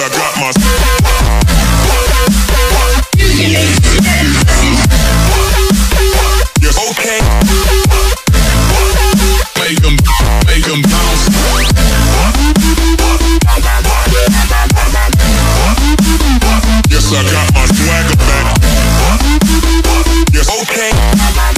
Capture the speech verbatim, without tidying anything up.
I got my swagger back. Yes, okay.